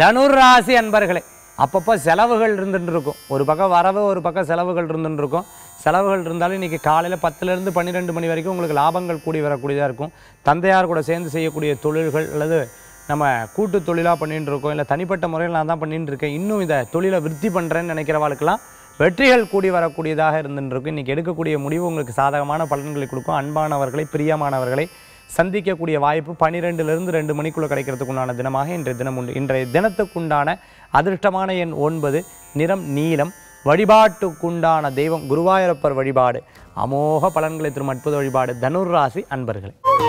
தனுராசி அன்பர்களே, அப்பப்போ செலவுகள் இருந்துட்டுருக்கும். ஒரு பக்கம் வரவு, ஒரு பக்கம் செலவுகள் இருந்துட்டுருக்கும். செலவுகள் இருந்தாலும் இன்றைக்கி காலையில் 10லேருந்து 12 மணி வரைக்கும் உங்களுக்கு லாபங்கள் கூடி வரக்கூடியதாக இருக்கும். தந்தையார் கூட சேர்ந்து செய்யக்கூடிய தொழில்கள் அல்லது நம்ம கூட்டு தொழிலாக பண்ணிகிட்டு இருக்கோம், இல்லை தனிப்பட்ட முறையில் நான் தான் பண்ணிகிட்டு இருக்கேன், இன்னும் இதை தொழிலை விருத்தி பண்ணுறேன்னு நினைக்கிறவாளுக்கெல்லாம் வெற்றிகள் கூடி வரக்கூடியதாக இருந்துட்டுருக்கும். இன்றைக்கி எடுக்கக்கூடிய முடிவு உங்களுக்கு சாதகமான பலன்களை கொடுக்கும். அன்பானவர்களை, பிரியமானவர்களை சந்திக்கக்கூடிய வாய்ப்பு 12லேருந்து 2 மணிக்குள்ளே கிடைக்கிறதுக்குண்டான தினமாக இன்றைய தினம் உண்டு. இன்றைய தினத்துக்குண்டான அதிர்ஷ்டமான எண் 9, நிறம் நீலம், வழிபாட்டுக்குண்டான தெய்வம் குருவாயூரப்பர் வழிபாடு. அமோக பலன்களை திரும்ப அற்புத வழிபாடு தனுராசி அன்பர்களே.